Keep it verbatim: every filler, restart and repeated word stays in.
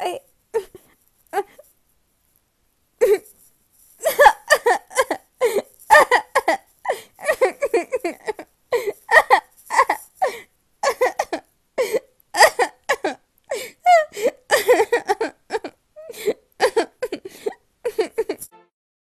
I